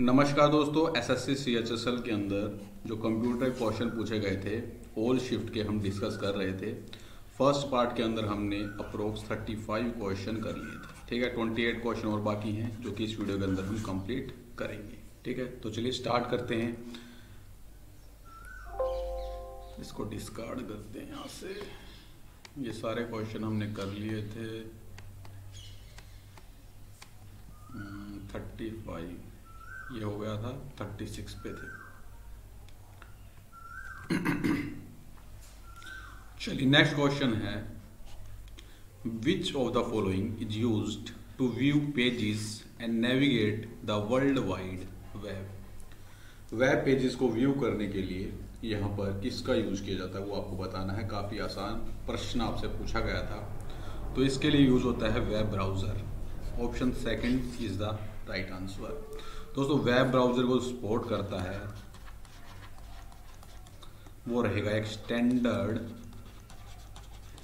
नमस्कार दोस्तों, SSC CHSL के अंदर जो कंप्यूटर क्वेश्चन पूछे गए थे ऑल शिफ्ट के हम डिस्कस कर रहे थे। फर्स्ट पार्ट के अंदर हमने अप्रोक्स 35 क्वेश्चन कर लिए थे, ठीक है। 28 क्वेश्चन और बाकी हैं जो कि इस वीडियो के अंदर हम कंप्लीट करेंगे, ठीक है। तो चलिए स्टार्ट करते हैं। इसको डिस्कार्ड करते हैं यहाँ से। ये सारे क्वेश्चन हमने कर लिए थे 35, ये हो गया था 36 पे थे। चलिए नेक्स्ट क्वेश्चन है, which of the following is used to view pages and navigate the world wide web. Web pages को व्यू करने के लिए यहाँ पर किसका यूज किया जाता है वो आपको बताना है। काफ़ी आसान प्रश्न आपसे पूछा गया था, तो इसके लिए यूज होता है web browser. Option second is the right answer. दोस्तों वेब ब्राउज़र को सपोर्ट करता है वो रहेगा एक स्टैंडर्ड,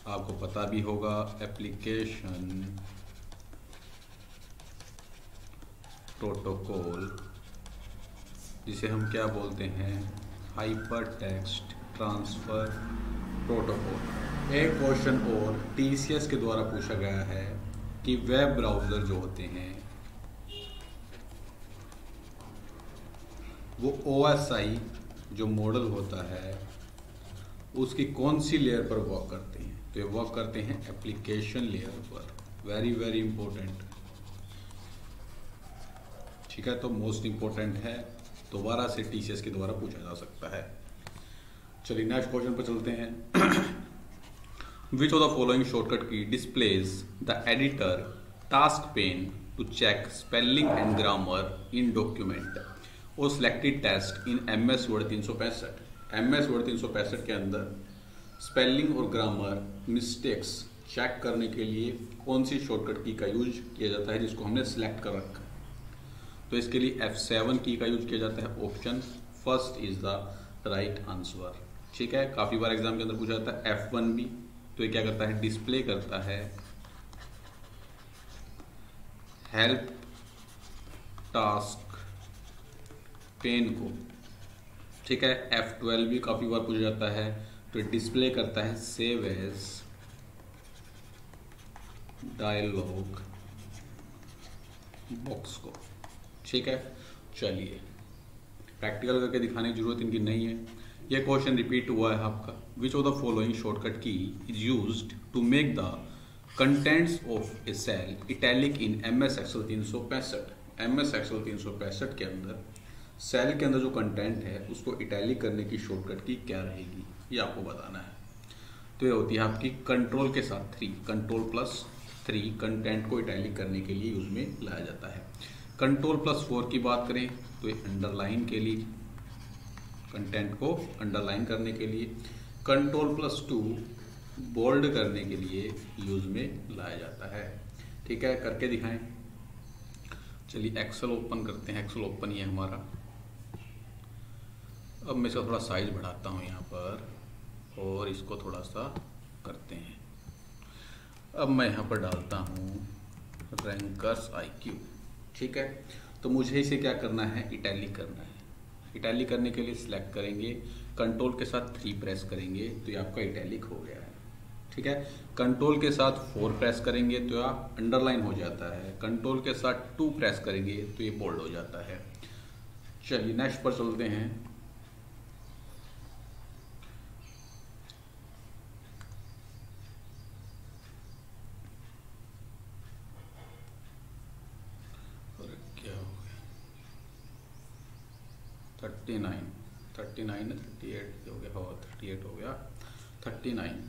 आपको पता भी होगा, एप्लीकेशन प्रोटोकॉल, जिसे हम क्या बोलते हैं, हाइपरटेक्स्ट ट्रांसफर प्रोटोकॉल। एक क्वेश्चन और टीसीएस के द्वारा पूछा गया है कि वेब ब्राउज़र जो होते हैं वो ओएसआई जो मॉडल होता है उसकी कौन सी लेयर पर वर्क करते हैं, तो ये वर्क करते हैं एप्लीकेशन लेयर पर। वेरी वेरी इंपॉर्टेंट, ठीक है। तो मोस्ट इंपॉर्टेंट है, दोबारा से टीसीएस के द्वारा पूछा जा सकता है। चलिए नेक्स्ट क्वेश्चन पर चलते हैं। Which of the following shortcut key displays the editor task pane to check spelling and grammar in document और selected test in MS Word 365। MS Word 365 के अंदर स्पेलिंग और ग्रामर मिस्टेक्स चेक करने के लिए कौन सी शॉर्टकट की का यूज किया जाता है जिसको हमने सिलेक्ट कर रखा, तो इसके लिए F7 की का यूज किया जाता है। Option first is the right answer, ठीक है। काफ़ी बार एग्जाम के अंदर पूछा जाता है F1 भी, तो ये क्या करता है, डिस्प्ले करता है हेल्प टास्क पेन को, ठीक है। F12 भी काफ़ी बार पूछा जाता है, तो डिस्प्ले करता है सेव एज डायलॉग बॉक्स को, ठीक है। चलिए प्रैक्टिकल करके दिखाने की जरूरत इनकी नहीं है। यह क्वेश्चन रिपीट हुआ है आपका। Which of the following shortcut key is used to make the contents of a cell italic in MS Excel 365। MS Excel 365 के अंदर सेल के अंदर जो कंटेंट है उसको इटैलिक करने की शॉर्टकट की क्या रहेगी ये आपको बताना है। तो ये होती है आपकी कंट्रोल के साथ 3, कंट्रोल +3। कंटेंट को इटैलिक करने के लिए यूज में लाया जाता है। कंट्रोल +4 की बात करें तो ये अंडरलाइन के लिए, कंटेंट को अंडरलाइन करने के लिए। कंट्रोल +2 बोल्ड करने के लिए यूज में लाया जाता है, ठीक है। करके दिखाएं। चलिए एक्सेल ओपन करते हैं। एक्सेल ओपन ही है हमारा। अब मैं इसका थोड़ा साइज बढ़ाता हूँ यहाँ पर और इसको थोड़ा सा करते हैं। अब मैं यहाँ पर डालता हूँ रैंकर्स IQ, ठीक है। तो मुझे इसे क्या करना है, इटैलिक करना है। इटैलिक करने के लिए सिलेक्ट करेंगे, कंट्रोल के साथ 3 प्रेस करेंगे तो ये आपका इटैलिक हो गया है, ठीक है। कंट्रोल के साथ 4 प्रेस करेंगे तो यह अंडरलाइन हो जाता है। कंट्रोल के साथ 2 प्रेस करेंगे तो ये बोल्ड हो जाता है। चलिए नेक्स्ट पर चलते हैं। क्या हो गया, 39 38 हो गया, 38 हो गया, 39।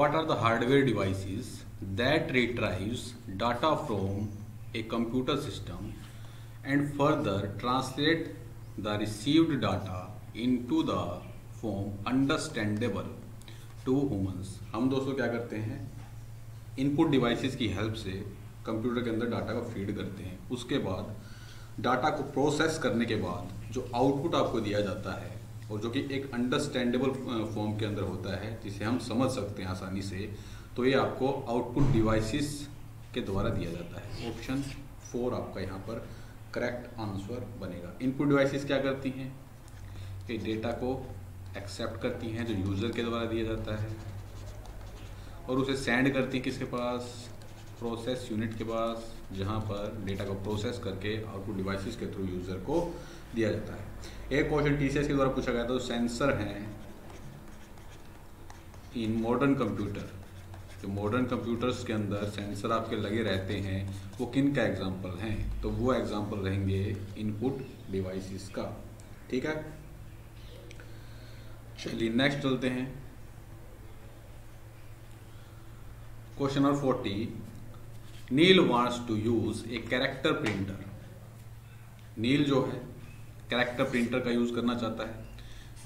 What are the hardware devices that retrieves data from a computer system and further translate the received data into the form understandable to humans? हम दोस्तों क्या करते हैं, इनपुट डिवाइसेस की हेल्प से कंप्यूटर के अंदर डाटा को फीड करते हैं। उसके बाद डाटा को प्रोसेस करने के बाद जो आउटपुट आपको दिया जाता है और जो कि एक अंडरस्टैंडेबल फॉर्म के अंदर होता है जिसे हम समझ सकते हैं आसानी से, तो ये आपको आउटपुट डिवाइसेस के द्वारा दिया जाता है। ऑप्शन 4 आपका यहाँ पर करेक्ट आंसर बनेगा। इनपुट डिवाइसेस क्या करती हैं कि डेटा को एक्सेप्ट करती हैं जो यूज़र के द्वारा दिया जाता है और उसे सेंड करती हैं किसके पास, प्रोसेस यूनिट के पास, जहाँ पर डेटा को प्रोसेस करके आउटपुट डिवाइसेस के थ्रू यूज़र को दिया जाता है। एक क्वेश्चन टीसीएस के द्वारा पूछा गया था, सेंसर हैं इन मॉडर्न कंप्यूटर, जो मॉडर्न कंप्यूटर्स के अंदर सेंसर आपके लगे रहते हैं वो किन का एग्जाम्पल हैं, तो वो एग्जाम्पल रहेंगे इनपुट डिवाइसेस का। ठीक है, चलिए नेक्स्ट चलते हैं। Question number 40, Neil wants to use a character printer. नील जो है कैरेक्टर प्रिंटर का यूज करना चाहता है।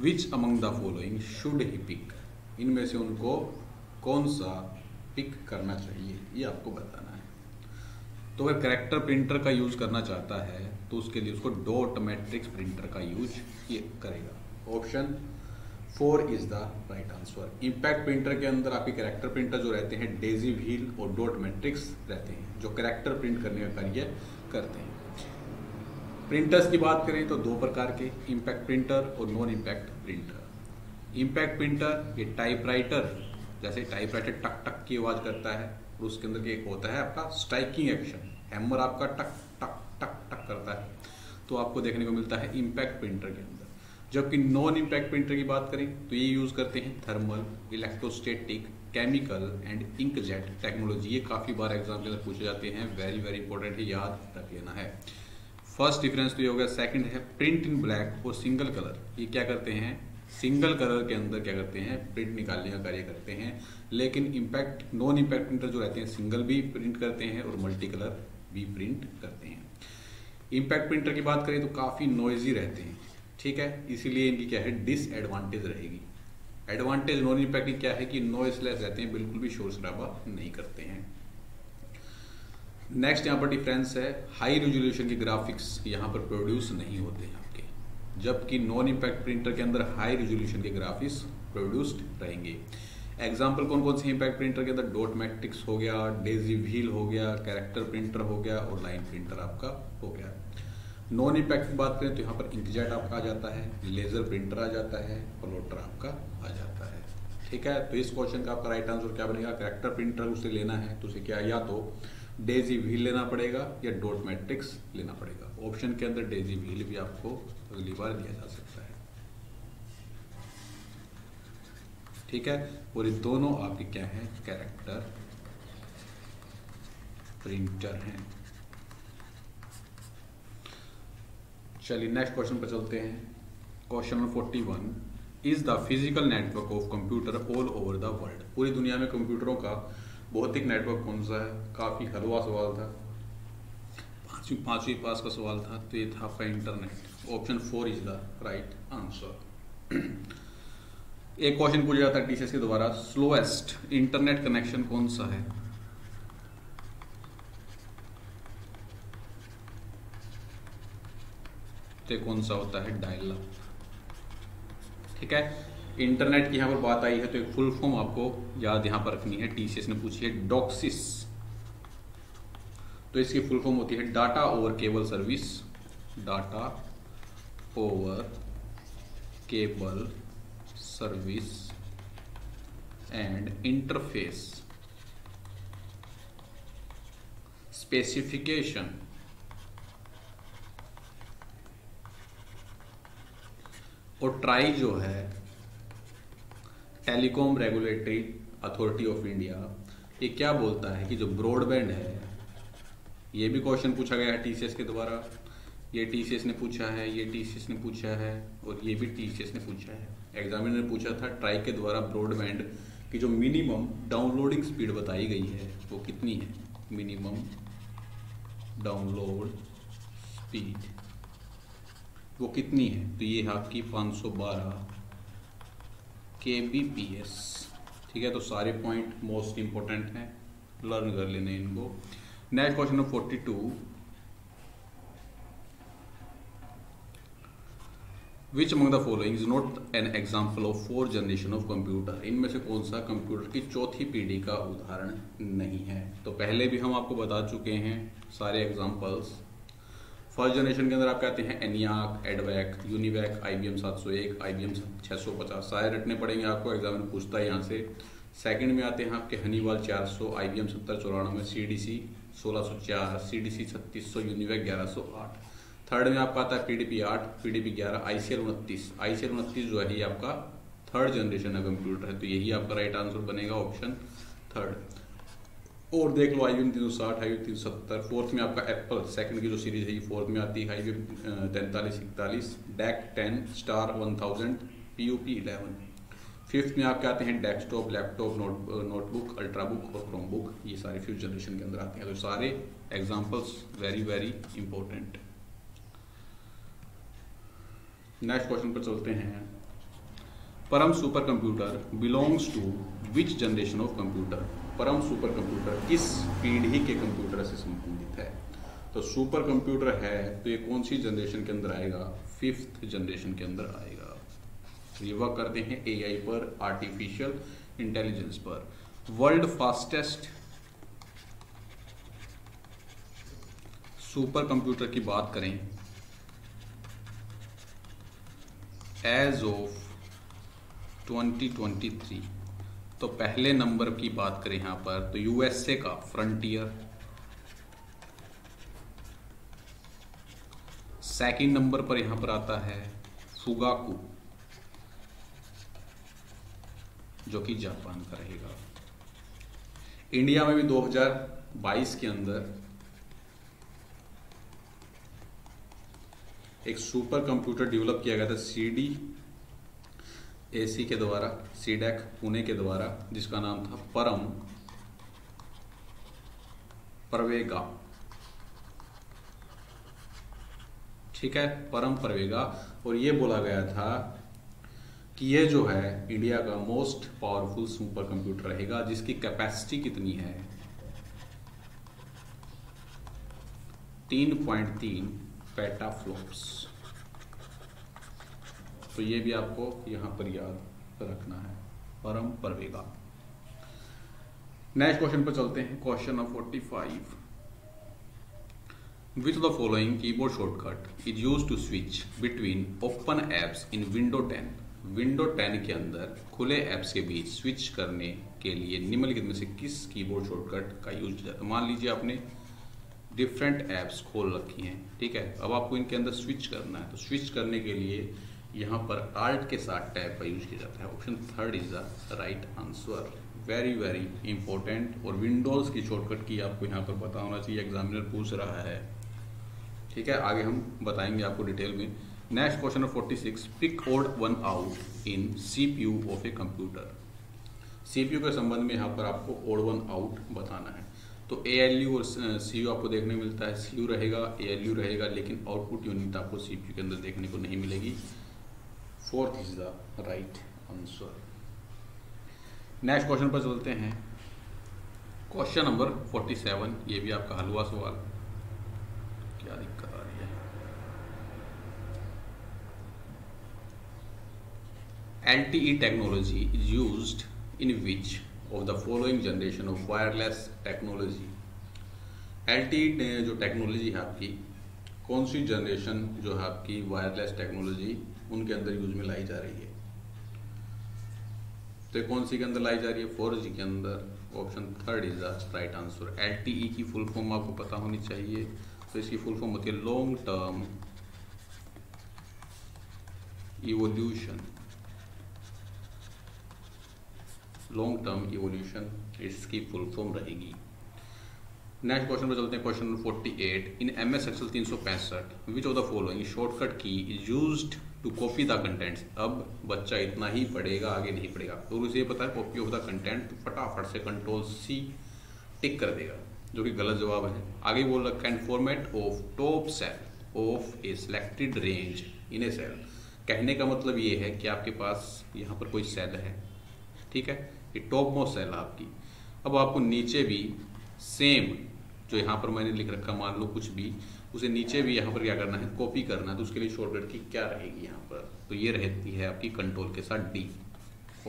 Which among the following should he pick, इनमें से उनको कौन सा पिक करना चाहिए ये आपको बताना है। तो वह कैरेक्टर प्रिंटर का यूज करना चाहता है तो उसके लिए उसको डॉट मैट्रिक्स प्रिंटर का यूज ये करेगा। Option 4 is the right answer. Impact printer के अंदर आपके कैरेक्टर प्रिंटर जो रहते हैं डेजी व्हील और डॉट मैट्रिक्स रहते हैं जो कैरेक्टर प्रिंट करने का कार्य करते हैं। प्रिंटर्स की बात करें तो 2 प्रकार के, इम्पैक्ट प्रिंटर और non impact printer. Impact printer ये टाइपराइटर, जैसे टाइपराइटर टक टक की आवाज़ करता है और उसके अंदर एक होता है आपका स्ट्राइकिंग एक्शन, हैमर आपका टक टक टक टक करता है, तो आपको देखने को मिलता है इम्पैक्ट प्रिंटर के अंदर। जबकि नॉन इम्पैक्ट प्रिंटर की बात करें तो ये यूज़ करते हैं thermal, electrostatic, chemical and inkjet technology. ये काफ़ी बार एग्जाम के अंदर पूछे जाते हैं, वेरी वेरी इंपॉर्टेंट है, याद रख लेना है। फर्स्ट डिफरेंस तो ये हो गया। सेकंड है प्रिंट इन ब्लैक और सिंगल कलर। ये क्या करते हैं, सिंगल कलर के अंदर क्या करते हैं, प्रिंट निकालने का कार्य करते हैं, लेकिन इम्पैक्ट नॉन इम्पैक्ट प्रिंटर जो रहते हैं सिंगल भी प्रिंट करते हैं और मल्टी कलर भी प्रिंट करते हैं। इम्पैक्ट प्रिंटर की बात करें तो काफ़ी नॉइजी रहते हैं, ठीक है, इसीलिए इनकी क्या है डिसएडवांटेज रहेगी। एडवांटेज नॉन इम्पैक्ट की क्या है कि नॉइसलेस रहते हैं, बिल्कुल भी शोर शराबा नहीं करते हैं। नेक्स्ट यहाँ पर डिफरेंस है, हाई रेजोल्यूशन के ग्राफिक्स यहाँ पर प्रोड्यूस नहीं होते हैं आपके, जबकि नॉन इम्पैक्ट प्रिंटर के अंदर हाई रेजोल्यूशन के ग्राफिक्स प्रोड्यूस्ड रहेंगे। एग्जाम्पल कौन कौन से इम्पैक्ट प्रिंटर के अंदर, डॉट मैट्रिक्स हो गया, डेजी व्हील हो गया, कैरेक्टर प्रिंटर हो गया और लाइन प्रिंटर आपका हो गया। नॉन इम्पैक्ट की बात करें तो यहाँ पर इंकजेट आपका आ जाता है, लेजर प्रिंटर आ जाता है, प्लॉटर आपका आ जाता है। ठीक है, तो इस क्वेश्चन का आपका राइट आंसर क्या बनेगा, कैरेक्टर प्रिंटर उसे लेना है तो उसे क्या, या तो डेजी व्हील लेना पड़ेगा या डॉट मैट्रिक्स लेना पड़ेगा। ऑप्शन के अंदर डेजी व्हील भी आपको अगली बार लिया जा सकता है। ठीक है, और ये दोनों आपके क्या हैं, कैरेक्टर प्रिंटर हैं। चलिए नेक्स्ट क्वेश्चन पर चलते हैं। Question number 41 is the physical network of computer all over the world. पूरी दुनिया में कंप्यूटरों का भौतिक नेटवर्क कौन सा है। काफ़ी हलवा सवाल था, पाँचवीं पास का सवाल था, तो ये था आपका internet. Option 4 is the right answer. एक क्वेश्चन पूछा जाता है टीसीएस के द्वारा, स्लोएस्ट इंटरनेट कनेक्शन कौन सा है। तो कौन सा होता है, डायल अप। ठीक है, इंटरनेट की यहाँ पर बात आई है तो एक फुल फॉर्म आपको याद यहाँ पर रखनी है, टीसीएस ने पूछी है डॉक्सिस, तो इसकी फुल फॉर्म होती है data over cable service. Data over cable service and interface specification और ट्राई जो है telecom regulatory authority of India, ये क्या बोलता है कि जो ब्रॉडबैंड है, ये भी क्वेश्चन पूछा गया है टीसीएस के द्वारा। ये टीसीएस ने पूछा है, ये टीसीएस ने पूछा है और ये भी टीसीएस ने पूछा है। एग्जामिनर ने पूछा था ट्राई के द्वारा ब्रॉडबैंड की जो मिनिमम डाउनलोडिंग स्पीड बताई गई है वो कितनी है, मिनिमम डाउनलोड स्पीड वो कितनी है, तो ये आपकी 512 kbps। ठीक है, तो सारे पॉइंट मोस्ट इम्पोर्टेंट हैं, लर्न कर लेने इनको। Next question number 42 Which among the following is not an example of fourth generation of computer? इनमें से कौन सा कंप्यूटर की चौथी पीढ़ी का उदाहरण नहीं है? तो पहले भी हम आपको बता चुके हैं सारे एग्जाम्पल्स। फर्स्ट जनरेशन के अंदर आप कहते हैं ENIAC, EDVAC, UNIVAC, IBM 701, IBM 650, सारे रटने पड़ेंगे आपको, एग्जाम में पूछता है यहाँ से। सेकंड में आते हैं आपके Honeywell 400, IBM 7094, CDC 1604, CDC 3600, UNIVAC 1108। Third में आपका आता है PDP-8, PDP-11, ICL 29। ICL 29 जो है ये आपका थर्ड जनरेशन का कंप्यूटर है, तो यही आपका राइट आंसर बनेगा ऑप्शन थर्ड। और देख लो IBM 360, IBM 370। फोर्थ में आपका एप्पल सेकंड की जो सीरीज है ये फोर्थ में आती है, IBM 4341, DAC 10, Star 1000, PUP 11। Fifth में आपके आते हैं डेस्कटॉप, लैपटॉप, नोटबुक, अल्ट्राबुक और क्रोमबुक, ये सारे फिफ्थ जनरेशन के अंदर आते हैं। तो सारे examples very important. Next question पर चलते हैं। Param super computer belongs to which generation of computer? Param super computer किस पीढ़ी के कंप्यूटर से संबंधित है? तो सुपर कंप्यूटर है तो ये कौन सी जनरेशन के अंदर आएगा? फिफ्थ जनरेशन के अंदर आएगा। ये वर्क करते हैं एआई पर, आर्टिफिशियल इंटेलिजेंस पर। वर्ल्ड फास्टेस्ट सुपर कंप्यूटर की बात करें एज ऑफ 2023, तो पहले नंबर की बात करें यहाँ पर तो यूएसए का फ्रंटियर, सेकंड नंबर पर यहाँ पर आता है फुगाकू जो कि जापान का रहेगा। इंडिया में भी 2022 के अंदर एक सुपर कंप्यूटर डेवलप किया गया था CDAC के द्वारा, CDAC पुणे के द्वारा, जिसका नाम था परम प्रवेगा। ठीक है, परम प्रवेगा। और ये बोला गया था कि ये जो है इंडिया का मोस्ट पावरफुल सुपर कंप्यूटर रहेगा, जिसकी कैपेसिटी कितनी है? 3.3 पेटाफ्लॉप्स। तो ये भी आपको यहां पर याद रखना है, परम प्रवेगा। नेक्स्ट क्वेश्चन पर चलते हैं, question number 45। Which the following keyboard shortcut is use to switch between open apps in window 10? Window 10 के अंदर खुले एप्स के बीच स्विच करने के लिए निम्नलिखित में से किस कीबोर्ड शॉर्टकट का यूज किया जाता है? मान लीजिए आपने डिफरेंट ऐप्स खोल रखी हैं, ठीक है, अब आपको इनके अंदर स्विच करना है, तो स्विच करने के लिए यहाँ पर आल्ट के साथ टैब का यूज किया जाता है। Option third is the right answer, very important. और विंडोज़ की शॉर्टकट की आपको यहाँ पर पता होना चाहिए, एग्जामिनर पूछ रहा है, ठीक है, आगे हम बताएंगे आपको डिटेल में। Next question number 46। Pick odd one out in CPU of a computer. CPU के संबंध में यहाँ पर आपको ऑड वन आउट बताना है, तो ALU और CU आपको देखने मिलता है, CU रहेगा, ALU रहेगा, लेकिन आउटपुट यूनिट आपको CPU के अंदर देखने को नहीं मिलेगी। Fourth is the right answer. Next question पर चलते हैं, क्वेश्चन नंबर 47। ये भी आपका हलवा सवाल, क्या दिक्कत आ रही है? LTE technology is used in which of the following generation of wireless technology? LTE जो टेक्नोलॉजी है आपकी, कौन सी जनरेशन जो है आपकी वायरलेस टेक्नोलॉजी उनके अंदर यूज में लाई जा रही है? तो कौन सी के अंदर लाई जा रही है? 4G के अंदर। Option third is the right answer. LTE की फुल फॉर्म आपको पता होनी चाहिए, तो इसकी फुल फॉर्म होती है long term evolution, long term evolution इसकी फुल फॉर्म रहेगी। नेक्स्ट क्वेश्चन पर चलते हैं, question 48। In MS Excel 365 which of the following shortcut key is used to copy the contents? अब बच्चा इतना ही पढ़ेगा, आगे नहीं पढ़ेगा, तो उसे ये पता है कॉपी ऑफ द कंटेंट, तो फटाफट से Ctrl+C टिक कर देगा, जो कि गलत जवाब है। आगे बोल रखा है format of top cell of a selected range in a cell. कहने का मतलब ये है कि आपके पास यहाँ पर कोई सेल है, ठीक है, टॉप मोस्ट सेल आपकी, अब आपको नीचे भी सेम जो यहाँ पर मैंने लिख रखा मान लो कुछ भी, उसे नीचे भी यहाँ पर क्या करना है, कॉपी करना है। तो उसके लिए शॉर्टकट की क्या रहेगी यहाँ पर, तो ये रहती है आपकी कंट्रोल के साथ डी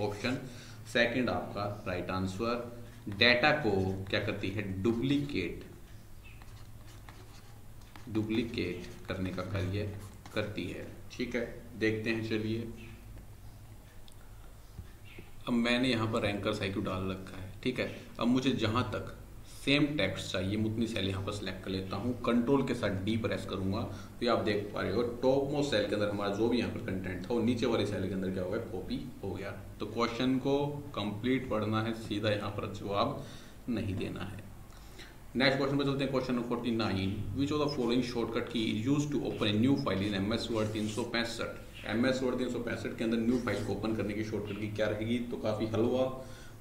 ऑप्शन। सेकंड आपका राइट आंसर। डेटा को क्या करती है, डुप्लीकेट करने का कार्य करती है। ठीक है, देखते हैं। चलिए अब मैंने यहाँ पर रैंकर्स आईक्यू डाल रखा है। ठीक है, अब मुझे जहाँ तक सेम टेक्स्ट चाहिए, मैं उतनी सेल यहाँ पर सेलेक्ट कर लेता हूँ, कंट्रोल के साथ डी प्रेस करूंगा तो ये आप देख पा रहे हो टॉप मोस्ट सेल के अंदर हमारा जो भी यहाँ पर कंटेंट था वो नीचे वाले सेल के अंदर क्या हो गया, कॉपी हो गया। तो क्वेश्चन को कंप्लीट पढ़ना है, सीधा यहाँ पर जवाब नहीं देना है। नेक्स्ट क्वेश्चन पर चलते हैं, question number 49। Which of the following shortcut key is use to open a new file in MS Word 365। MS Word 365 के अंदर न्यू फाइल को ओपन करने की शॉर्टकट की क्या रहेगी, तो काफी हलवा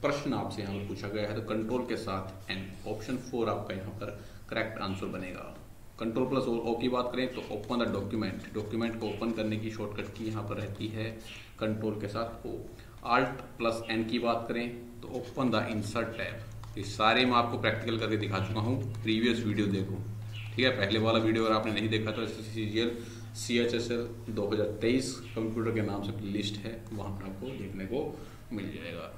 प्रश्न आपसे यहाँ पर पूछा गया है। तो कंट्रोल के साथ एन, ऑप्शन 4 आपका यहाँ पर करेक्ट आंसर बनेगा। कंट्रोल प्लस ओ की बात करें तो ओपन द डॉक्यूमेंट, डॉक्यूमेंट को ओपन करने की शॉर्टकट की यहाँ पर रहती है कंट्रोल के साथ ओ। आल्ट प्लस एन की बात करें तो ओपन द इंसर्ट टैब। इस सारे में आपको प्रैक्टिकल करके दिखा चुका हूँ, प्रीवियस वीडियो देखो। ठीक है, पहले वाला वीडियो अगर आपने नहीं देखा तो SSC CHSL 2023 कंप्यूटर के नाम से लिस्ट है, वहाँ पर आपको देखने को मिल जाएगा।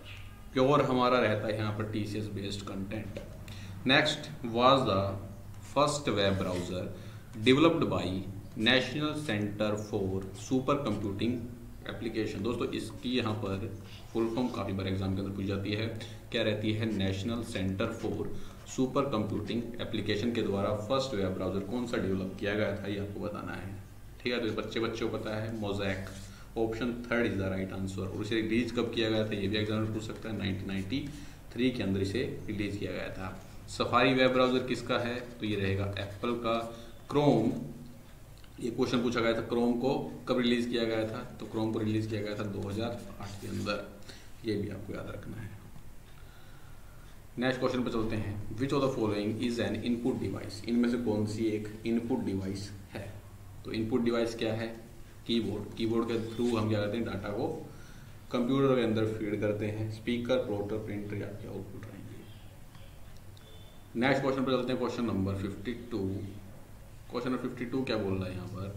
प्योर हमारा रहता है यहाँ पर TCS based content. Next was the first web browser developed by national centre for super computing application. दोस्तों इसकी यहाँ पर फुल फॉर्म काफ़ी बार एग्जाम के अंदर पूछ जाती है, क्या रहती है, national centre for super computing application के द्वारा फर्स्ट वेब ब्राउज़र कौन सा डेवलप किया गया था, ये आपको बताना है। ठीक है, तो बच्चों को पता है Mosaic, option 3rd is the right answer. और इसे रिलीज कब किया गया था, ये भी एग्जाम में पूछ सकता है, 1993 के अंदर इसे रिलीज किया गया था। सफारी वेब ब्राउजर किसका है, तो ये रहेगा एप्पल का। क्रोम, ये क्वेश्चन पूछा गया था, क्रोम को कब रिलीज किया गया था, तो क्रोम को रिलीज किया गया था 2008 के अंदर, ये भी आपको याद रखना है। नेक्स्ट क्वेश्चन पर चलते हैं, which of the following is an input device. इनमें से कौन सी एक इनपुट डिवाइस है, तो इनपुट डिवाइस क्या है, कीबोर्ड। कीबोर्ड के थ्रू हम क्या करते हैं, डाटा को कंप्यूटर के अंदर फीड करते हैं। स्पीकर, प्लॉटर, प्रिंटर आपके आउटपुट रहेंगे। नेक्स्ट क्वेश्चन पर चलते हैं, क्वेश्चन नंबर 52। क्वेश्चन नंबर 52 क्या बोल रहा है यहाँ पर,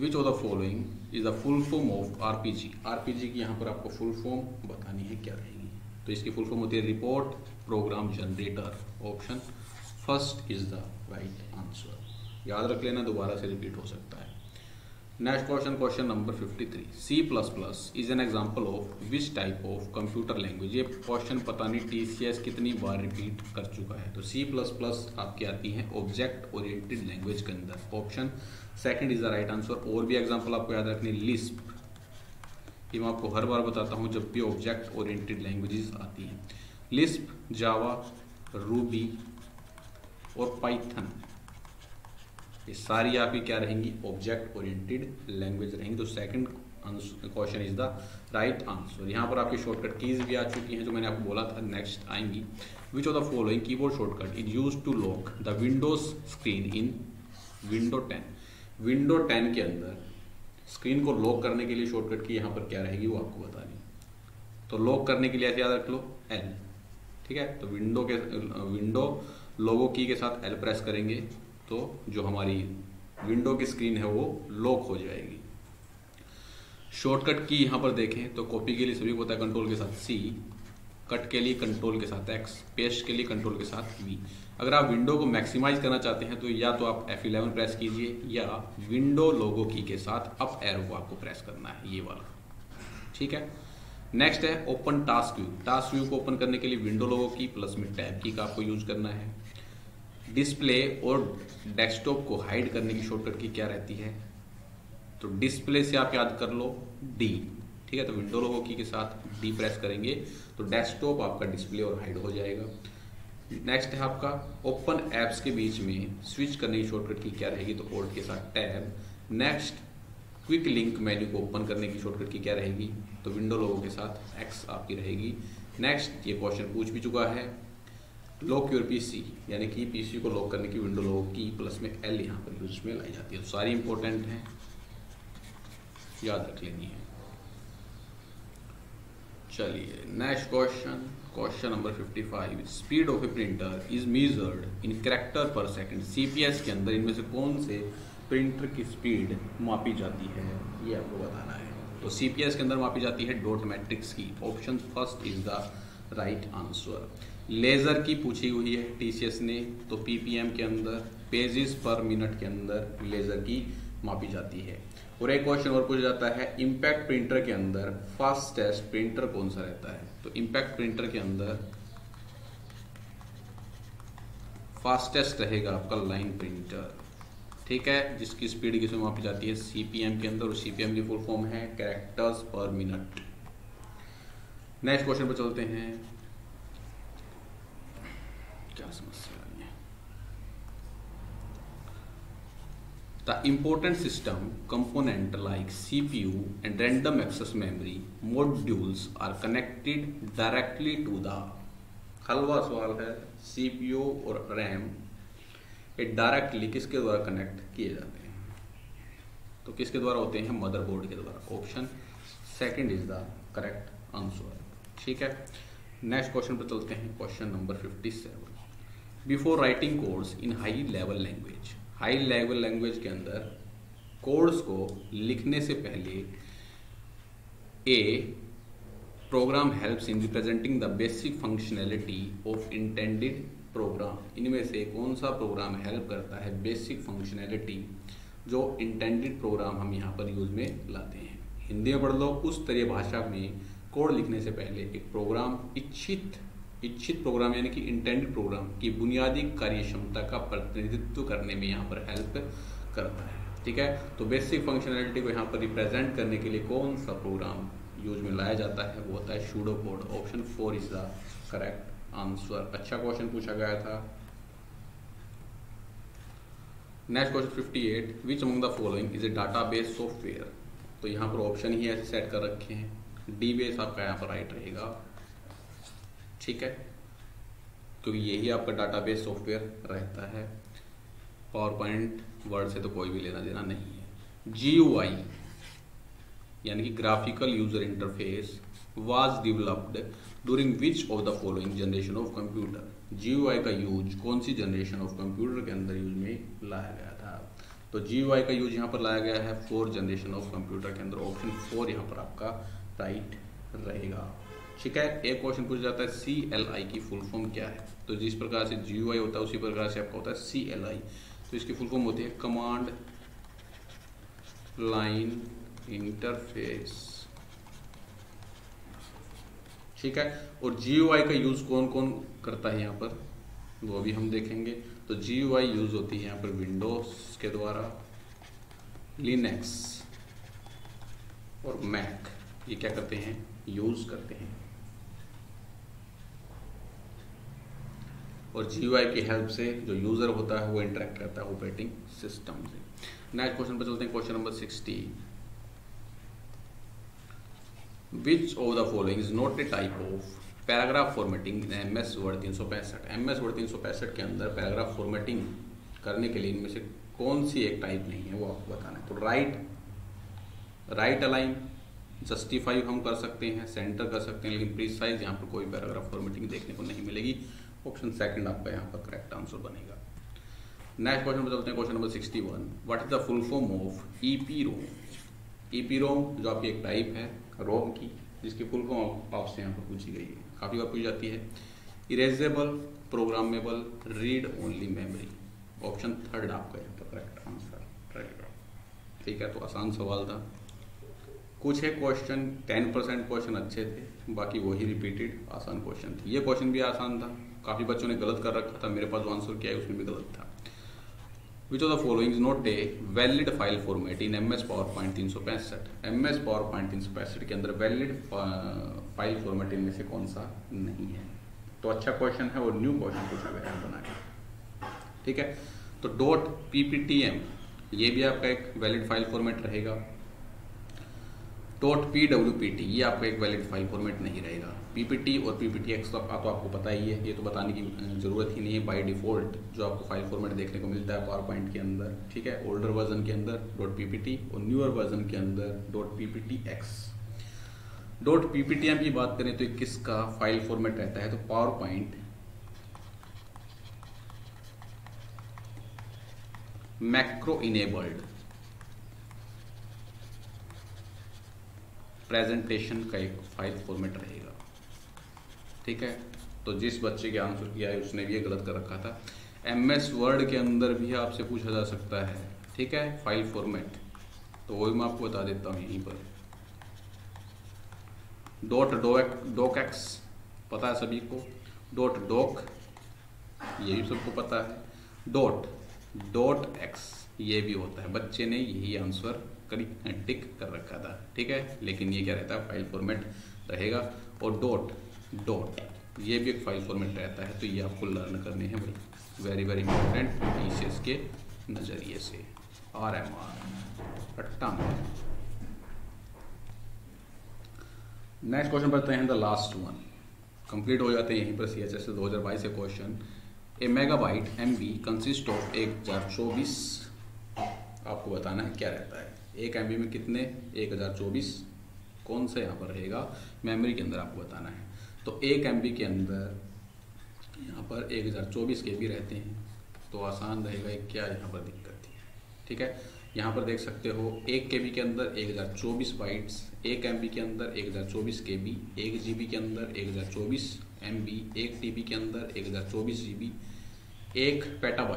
which of the following is the full form of RPG। RPG की यहाँ पर आपको फुल फॉर्म बतानी है क्या रहेगी, तो इसकी फुल फॉर्म होती है report program generator. Option 1st is the right answer. याद रख लेना, दोबारा से रिपीट हो सकता है। Next question, question number 53। C++ is an example of which type of computer language. ये क्वेश्चन पता नहीं TCS कितनी बार रिपीट कर चुका है। तो C++ आपकी आती है ऑब्जेक्ट ओरिएंटेड लैंग्वेज के अंदर। Option 2nd is the right answer. और भी एग्जाम्पल आपको याद रखनी, लिस्प, ये मैं आपको हर बार बताता हूँ जब भी ऑब्जेक्ट ओरिएंटेड लैंग्वेजेस आती हैं। लिस्प, जावा, रूबी और पाइथन, ये सारी आपकी क्या रहेंगी, ऑब्जेक्ट ओरिएंटेड लैंग्वेज रहेंगी। तो 2nd question is the right answer. यहाँ पर आपकी शॉर्टकट कीज भी आ चुकी हैं जो मैंने आपको बोला था नेक्स्ट आएंगी। Which of the following keyboard shortcut is used to lock the Windows screen in window 10। Window 10 के अंदर स्क्रीन को लॉक करने के लिए शॉर्टकट की यहाँ पर क्या रहेगी, वो आपको बतानी। तो लॉक करने के लिए ऐसे याद रख लो L। ठीक है, तो विंडो लोगो की के साथ L प्रेस करेंगे तो जो हमारी विंडो की स्क्रीन है वो लॉक हो जाएगी। शॉर्टकट की यहाँ पर देखें तो कॉपी के लिए सभी को होता है कंट्रोल के साथ C, कट के लिए कंट्रोल के साथ X, पेस्ट के लिए कंट्रोल के साथ V। अगर आप विंडो को मैक्सिमाइज करना चाहते हैं तो या तो आप F11 प्रेस कीजिए या विंडो लोगो की के साथ अप एरो को आपको प्रेस करना है, ये वाला। ठीक है, नेक्स्ट है open task view. Task view को ओपन करने के लिए विंडो लोगो की प्लस में टैब की का आपको यूज करना है। डिस्प्ले और डेस्कटॉप को हाइड करने की शॉर्टकट की क्या रहती है, तो डिस्प्ले से आप याद कर लो D। ठीक है, तो विंडो लोगो की के साथ D प्रेस करेंगे तो डेस्कटॉप आपका डिस्प्ले और हाइड हो जाएगा। नेक्स्ट है आपका ओपन एप्स के बीच में स्विच करने की शॉर्टकट की क्या रहेगी, तो Alt के साथ tab. Next quick link menu को ओपन करने की शॉर्टकट की क्या रहेगी, तो विंडो लोगो के साथ X आपकी रहेगी। नेक्स्ट, ये क्वेश्चन पूछ भी चुका है, लॉक योर PC, यानी कि PC को लॉक करने की विंडो लॉक की प्लस में L यहाँ पर यूज में लाई जाती है। तो सारी इंपॉर्टेंट हैं, याद रख लेनी है। चलिए next question question number 55, speed of a printer is measured in character per second. CPS के अंदर इनमें से कौन से प्रिंटर की स्पीड मापी जाती है, ये आपको बताना है। तो सीपीएस के अंदर मापी जाती है डॉट मैट्रिक्स की। Option first is the right answer. Laser की पूछी हुई है टीसीएस ने, तो पीपीएम के अंदर पेजेस पर मिनट के अंदर लेज़र की मापी जाती है। और एक क्वेश्चन और पूछा जाता है, इम्पैक्ट प्रिंटर के अंदर फास्टेस्ट प्रिंटर कौन सा रहता है। तो इम्पैक्ट प्रिंटर के अंदर फास्टेस्ट रहेगा आपका लाइन प्रिंटर, ठीक है, जिसकी स्पीड किसमें मापी जाती है, सीपीएम के अंदर। और सीपीएम की फुल फॉर्म है characters per minute. Next question पर चलते हैं, क्या समस्या आ रही है। The important system component like CPU and random access memory modules are connected directly to the हलवा सवाल है, CPU और RAM ये डायरेक्टली किसके द्वारा कनेक्ट किए जाते हैं, तो किसके द्वारा होते हैं, मदरबोर्ड के द्वारा। Option second is the correct answer, ठीक है। नेक्स्ट क्वेश्चन पर चलते हैं, question number 57। Before writing codes in high level language, high level language के अंदर कोड्स को लिखने से पहले a program helps in representing the basic functionality of intended program. इनमें से कौन सा प्रोग्राम हेल्प करता है बेसिक फंक्शनैलिटी जो इंटेंडेड प्रोग्राम हम यहाँ पर यूज में लाते हैं। हिंदी में पढ़ लो, उस तरह भाषा में कोड लिखने से पहले एक प्रोग्राम इच्छित प्रोग्राम यानी कि इंटेंडेड प्रोग्राम की बुनियादी कार्य क्षमता का प्रतिनिधित्व करने में यहाँ पर हेल्प करता है, ठीक है। तो बेसिक फंक्शनैलिटी को यहाँ पर रिप्रेजेंट करने के लिए कौन सा प्रोग्राम यूज में लाया जाता है, वो होता है pseudo code. Option 4 is the correct answer. अच्छा क्वेश्चन पूछा गया था। Next question 58, which among the following is a database software. तो यहाँ पर ऑप्शन ही ऐसे सेट कर रखे हैं, डी बेस आपका यहाँ पर राइट रहेगा, ठीक है, क्योंकि यही आपका डाटाबेस सॉफ्टवेयर रहता है। पावर पॉइंट वर्ड से तो कोई भी लेना देना नहीं है। GUI यानी कि graphical user interface was developed during which of the following generation of computer. GUI का यूज कौन सी जनरेशन ऑफ कंप्यूटर के अंदर यूज में लाया गया था, तो GUI का यूज यहाँ पर लाया गया है 4 जनरेशन ऑफ कंप्यूटर के अंदर। ऑप्शन 4 यहाँ पर आपका राइट रहेगा, ठीक है। एक क्वेश्चन पूछा जाता है CLI की फुल फॉर्म क्या है, तो जिस प्रकार से GUI होता है उसी प्रकार से आपका होता है CLI। तो इसकी फुल फॉर्म होती है कमांड लाइन इंटरफेस, ठीक है। और GUI का यूज कौन कौन करता है यहाँ पर, वो भी हम देखेंगे। तो GUI यूज होती है यहाँ पर विंडोज के द्वारा, लिनक्स और मैक, ये क्या करते हैं, यूज करते हैं। और GUI की हेल्प से जो यूजर होता है वो इंटरेक्ट करता है ऑपरेटिंग सिस्टम से। नेक्स्ट क्वेश्चन पर चलते हैं, question number 60, which of the following is not a type of paragraph formatting in MS Word 365। MS Word 365 के अंदर पैराग्राफ फॉर्मेटिंग करने के लिए इनमें से कौन सी एक टाइप नहीं है, वो आपको बताना है। तो राइट अलाइन, जस्टिफाई हम कर सकते हैं, सेंटर कर सकते हैं, लेकिन प्रीसाइज यहाँ पर कोई पैराग्राफ फॉर्मेटिंग देखने को नहीं मिलेगी। ऑप्शन सेकंड आपका यहाँ पर करेक्ट आंसर बनेगा। नेक्स्ट क्वेश्चन पर चलते हैं, question number 61, what is the full form of EPROM। EPROM जो आपकी एक टाइप है रोम की, जिसकी फुल फॉर्म आपसे यहाँ पर पूछी गई है, काफ़ी बार पूछी जाती है, erasable programmable read only memory. Option third आपका यहाँ पर करेक्ट आंसर रहेगा, ठीक है। तो आसान सवाल था, कुछ है क्वेश्चन 10% क्वेश्चन अच्छे थे, बाकी वही रिपीटेड आसान क्वेश्चन थे। ये क्वेश्चन भी आसान था, काफ़ी बच्चों ने गलत कर रखा था, मेरे पास आंसर क्या है उसमें भी गलत था। Which of the following is not a valid file format in MS PowerPoint 365। MS PowerPoint 365 के अंदर वैलिड फाइल फॉर्मेट इनमें से कौन सा नहीं है। तो अच्छा क्वेश्चन है और न्यू क्वेश्चन पूछा गया है बना के, ठीक है। तो .pptm ये भी आपका एक वैलिड फाइल फॉर्मेट रहेगा। .pwpt ये आपका एक वैलिड फाइल फॉर्मेट नहीं रहेगा। PPT और PPTX तो आपको पता ही है, ये तो बताने की ज़रूरत ही नहीं है, बाय डिफ़ॉल्ट जो आपको फाइल फॉर्मेट देखने को मिलता है PowerPoint के अंदर, ठीक है। ओल्डर वर्जन के अंदर .ppt और न्यूअर वर्जन के अंदर .pptx। डॉट पीपीटीएम की बात करें तो 21 का फाइल फॉर्मेट रहता है, तो PowerPoint macro enabled presentation का एक फाइल फॉर्मेट रहेगा। ठीक है, तो जिस बच्चे के आंसर किया है उसने भी ये गलत कर रखा था। एमएस वर्ड के अंदर भी आपसे पूछा जा सकता है, ठीक है, फाइल फॉर्मेट, तो वही मैं आपको बता देता हूँ यहीं पर। .docx पता है सभी को, .doc ये भी सबको पता है, .x ये भी होता है। बच्चे ने यही आंसर टिक कर रखा था, ठीक है, लेकिन ये क्या रहता है, फाइल फॉर्मेट रहेगा। और .dot ये भी एक फाइल फॉर्मेट रहता है, तो ये आपको लर्न करने हैं भाई, वेरी वेरी इंपॉर्टेंट टीसीएस के नज़रिए से। RMR रट्टा। नेक्स्ट क्वेश्चन पढ़ते हैं, द लास्ट वन, कंप्लीट हो जाते हैं यहीं पर CHSL 2022 से question. A megabyte MB consist of 1024, आपको बताना है क्या रहता है, 1 MB में कितने, 1024, कौन सा यहाँ पर रहेगा मेमोरी के अंदर, आपको बताना है। तो 1 MB के अंदर यहाँ पर 1024 KB रहते हैं, तो आसान रहेगा, क्या यहाँ पर दिक्कत थी, ठीक है। यहाँ पर देख सकते हो 1 KB के अंदर 1024 बाइट्स, 1 MB के अंदर 1024 KB, 1 GB के अंदर 1024 MB, 1 TB के अंदर 1024 GB, 1 PB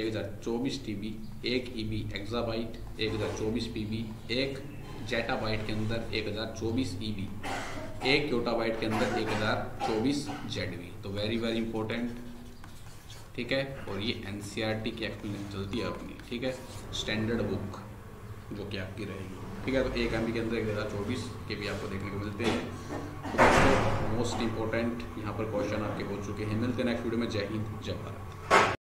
1024 TB, 1 EB exabyte 1024 PB, 1 ZB के अंदर 1024 EB, 1 KB के अंदर 1024 ZB। तो वेरी वेरी इंपॉर्टेंट, ठीक है, और ये NCERT की एक्सप्लेनेशन चलती है अपनी, ठीक है, स्टैंडर्ड बुक जो कि आपकी रहेगी, ठीक है। तो 1 MB के अंदर 1024 KB आपको देखने को मिलते हैं। मोस्ट इंपॉर्टेंट यहाँ पर क्वेश्चन आपके हो चुके हैं। मिलते हैं नेक्स्ट वीडियो में। जय हिंद, जय भारत।